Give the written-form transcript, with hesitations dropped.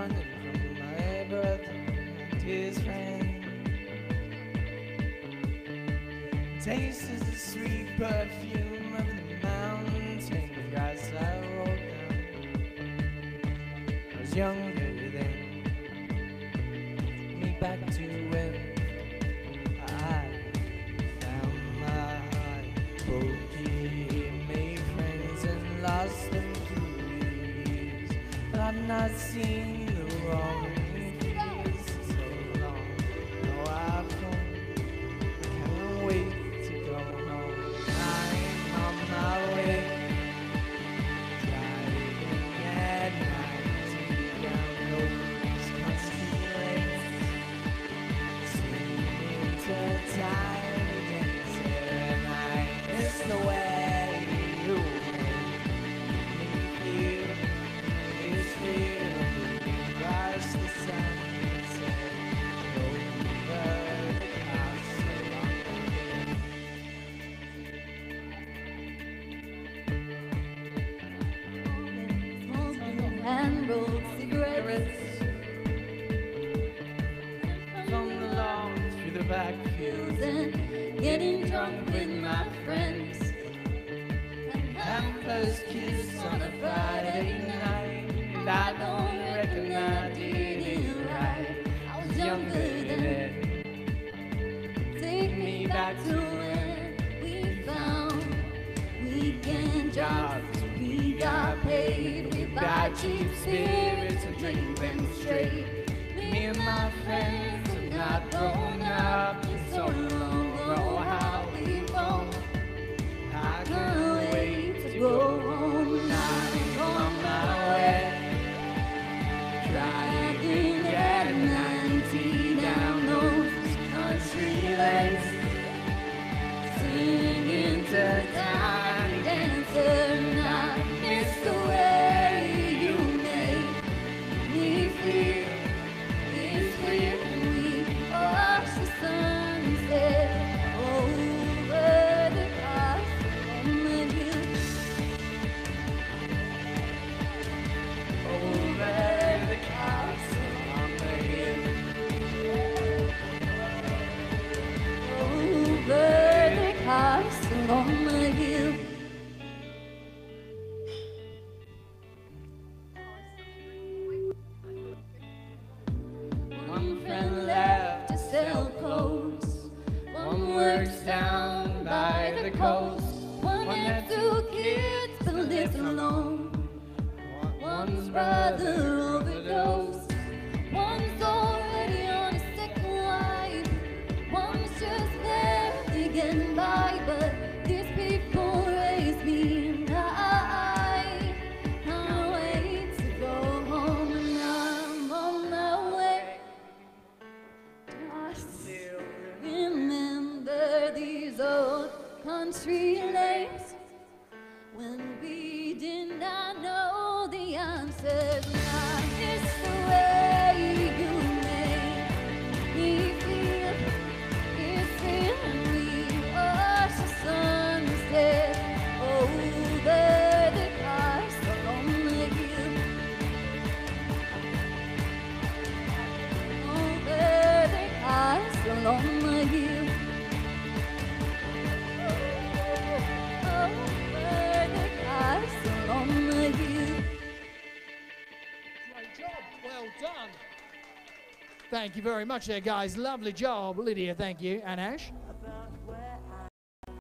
running from my brother to his friend. Taste is the sweet perfume of the mountains of grass I rolled down. I was younger then, me back to when I found my heart, broken, made friends and lost them to years. But I've not seen the wrong face in so long. No, I've come, can't wait. Thank you very much there, guys. Lovely job, Lidia. Thank you. And Ash?